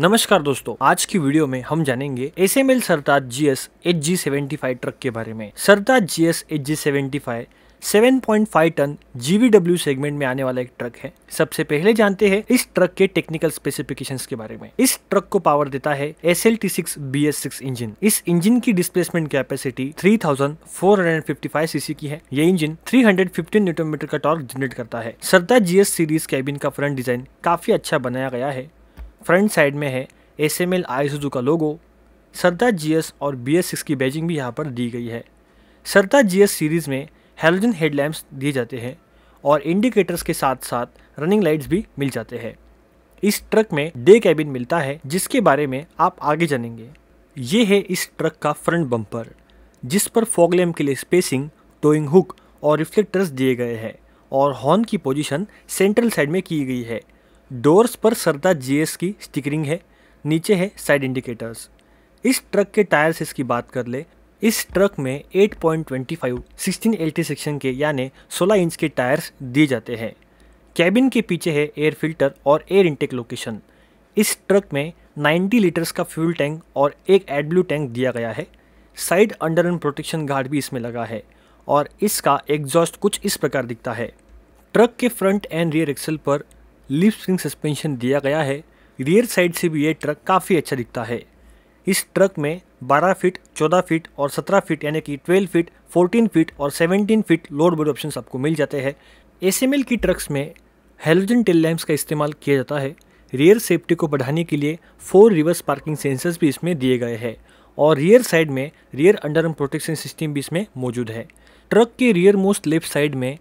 नमस्कार दोस्तों, आज की वीडियो में हम जानेंगे SML Sartaj GS HG 75 truck के बारे में। Sartaj GS HG 75 7.5 ton GVW segment में आने वाला एक ट्रक है। सबसे पहले जानते हैं इस ट्रक के टेक्निकल स्पेसिफिकेशंस के बारे में। इस ट्रक को पावर देता है SLT 6 BS 6 इंजन। इस इंजन की डिस्प्लेसमेंट कैपेसिटी 3455 सीसी की है। ये इंजन 315 न्यूटन मीटर का टॉर्क जनरेट करता है। सरताज जीएस सीरीज कैबिन का फ्रंट डिजाइन काफी अच्छा बनाया गया है। फ्रंट साइड में है SML आइसुजू का लोगो। सरताज जीएस और BS 6 की बैजिंग भी यहाँ पर दी गई है। सरताज जीएस सीरीज में हेलोजन हेडलैम्प्स दिए जाते हैं और इंडिकेटर्स के साथ साथ रनिंग लाइट्स भी मिल जाते हैं। इस ट्रक में डे कैबिन मिलता है, जिसके बारे में आप आगे जानेंगे। ये है इस ट्रक का फ्रंट बम्पर, जिस पर फॉग लैम्प के लिए स्पेसिंग, टोइंग हुक और रिफ्लेक्टर्स दिए गए हैं और हॉर्न की पोजीशन सेंट्रल साइड में की गई है। डोर्स पर सरताज जीएस की स्टिकरिंग है। नीचे है साइड इंडिकेटर्स। इस ट्रक के टायर्स इसकी बात कर ले, इस ट्रक में 8.25 16LT सेक्शन के यानी 16 इंच के टायर्स दिए जाते हैं। कैबिन के पीछे है एयर फिल्टर और एयर इंटेक लोकेशन। इस ट्रक में 90 लीटर्स का फ्यूल टैंक और एक एडब्लू टैंक दिया गया है। Side under and protection guard भी इसमें लगा है और इसका एग्जॉस्ट कुछ इस प्रकार दिखता है। ट्रक के फ्रंट एंड रियर एक्सल पर लीफ स्प्रिंग सस्पेंशन दिया गया है। रियर साइड से भी ये ट्रक काफ़ी अच्छा दिखता है। इस ट्रक में 12 फीट, 14 फीट और 17 फीट यानी कि 12 फीट, 14 फीट और 17 फीट लोड बोर्ड ऑप्शन आपको मिल जाते हैं। एसएमएल की ट्रक्स में हेलोजन टेल लैम्प्स का इस्तेमाल किया जाता है। रियर सेफ्टी को बढ़ाने के लिए 4 रिवर्स पार्किंग सेंसर्स भी इसमें दिए गए हैं और रियर साइड में रियर अंडरआर्म प्रोटेक्शन सिस्टम भी इसमें मौजूद है। ट्रक के रियर मोस्ट लेफ्ट साइड में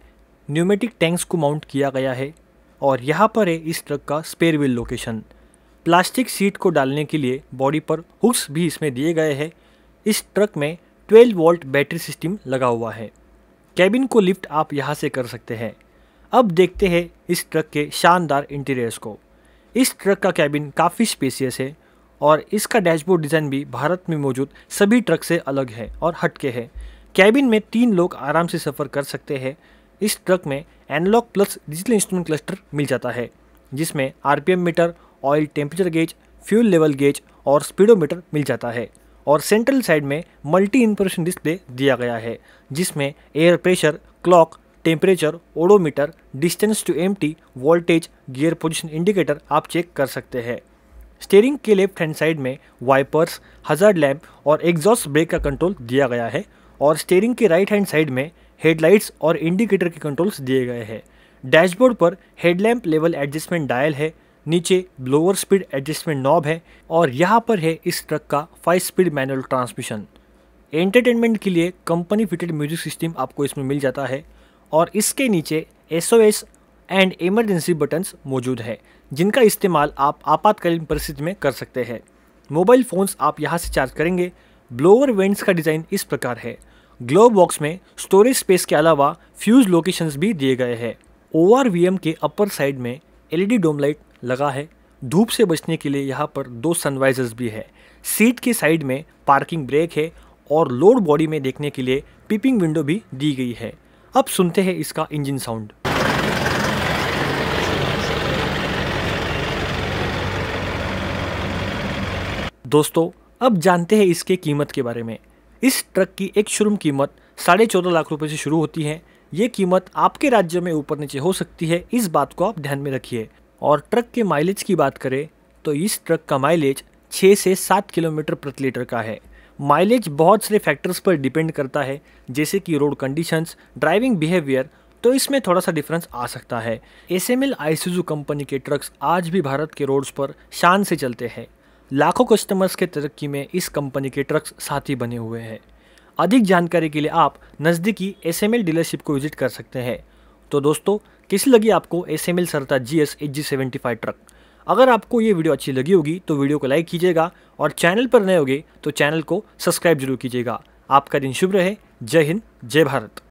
न्यूमेटिक टैंक्स को माउंट किया गया है और यहाँ पर है इस ट्रक का spare wheel location. Plastic seat को डालने के लिए बॉडी पर हुक्स भी इसमें दिए गए हैं। इस ट्रक में 12 वोल्ट बैटरी सिस्टम लगा हुआ है। कैबिन को लिफ्ट आप यहां से कर सकते हैं। अब देखते हैं इस ट्रक के शानदार इंटीरियर्स को। इस ट्रक का कैबिन काफ़ी स्पेसियस है और इसका डैशबोर्ड डिज़ाइन भी भारत में मौजूद सभी ट्रक से अलग है और हटके है। कैबिन में 3 लोग आराम से सफ़र कर सकते हैं। इस ट्रक में analogue plus digital instrument cluster मिल जाता है, जिसमें RPM meter, oil temperature gauge, fuel level gauge और स्पीडोमीटर मिल जाता है और सेंट्रल साइड में मल्टी इंफॉर्मेशन डिस्प्ले दिया गया है, जिसमें air pressure, clock, temperature, odometer, distance to EMT, voltage, gear position indicator आप चेक कर सकते हैं। स्टीयरिंग के लेफ्ट हैंड साइड में वाइपर्स, हजार्ड लैम्प और एग्जॉस्ट ब्रेक का कंट्रोल दिया गया है और स्टीयरिंग के राइट हैंड साइड में हेडलाइट्स और इंडिकेटर के कंट्रोल्स दिए गए हैं। डैशबोर्ड पर हेडलैम्प लेवल एडजस्टमेंट डायल है। नीचे ब्लोअर स्पीड एडजस्टमेंट नॉब है और यहाँ पर है इस ट्रक का 5 स्पीड मैनुअल ट्रांसमिशन। एंटरटेनमेंट के लिए कंपनी फिटेड म्यूजिक सिस्टम आपको इसमें मिल जाता है और इसके नीचे SOS एंड इमरजेंसी बटन्स मौजूद है, जिनका इस्तेमाल आप आपातकालीन परिस्थिति में कर सकते हैं। मोबाइल फ़ोन्स आप यहाँ से चार्ज करेंगे। ब्लोअर वेंट्स का डिज़ाइन इस प्रकार है। ग्लोव बॉक्स में स्टोरेज स्पेस के अलावा फ्यूज लोकेशंस भी दिए गए हैं। ORVM के अपर साइड में LED डोम लाइट लगा है। धूप से बचने के लिए यहाँ पर 2 सनवाइजर्स भी है। सीट के साइड में पार्किंग ब्रेक है और लोड बॉडी में देखने के लिए पीपिंग विंडो भी दी गई है। अब सुनते हैं इसका इंजन साउंड। दोस्तों, अब जानते हैं इसके कीमत के बारे में। इस ट्रक की एक शोरूम कीमत 14.5 लाख रुपए से शुरू होती है। ये कीमत आपके राज्य में ऊपर नीचे हो सकती है, इस बात को आप ध्यान में रखिए। और ट्रक के माइलेज की बात करें तो इस ट्रक का माइलेज 6 से 7 किलोमीटर प्रति लीटर का है। माइलेज बहुत सारे फैक्टर्स पर डिपेंड करता है, जैसे कि रोड कंडीशंस, ड्राइविंग बिहेवियर, तो इसमें थोड़ा सा डिफरेंस आ सकता है। एसएमएल आइसुजू कंपनी के ट्रक्स आज भी भारत के रोड्स पर शान से चलते हैं। लाखों कस्टमर्स के तरक्की में इस कंपनी के ट्रक्स साथी बने हुए हैं। अधिक जानकारी के लिए आप नज़दीकी एसएमएल डीलरशिप को विजिट कर सकते हैं। तो दोस्तों, कैसी लगी आपको SML Sartaj GS HG 75 truck? अगर आपको ये वीडियो अच्छी लगी होगी तो वीडियो को लाइक कीजिएगा और चैनल पर नए होगे तो चैनल को सब्सक्राइब जरूर कीजिएगा। आपका दिन शुभ रहे। जय हिंद, जय भारत।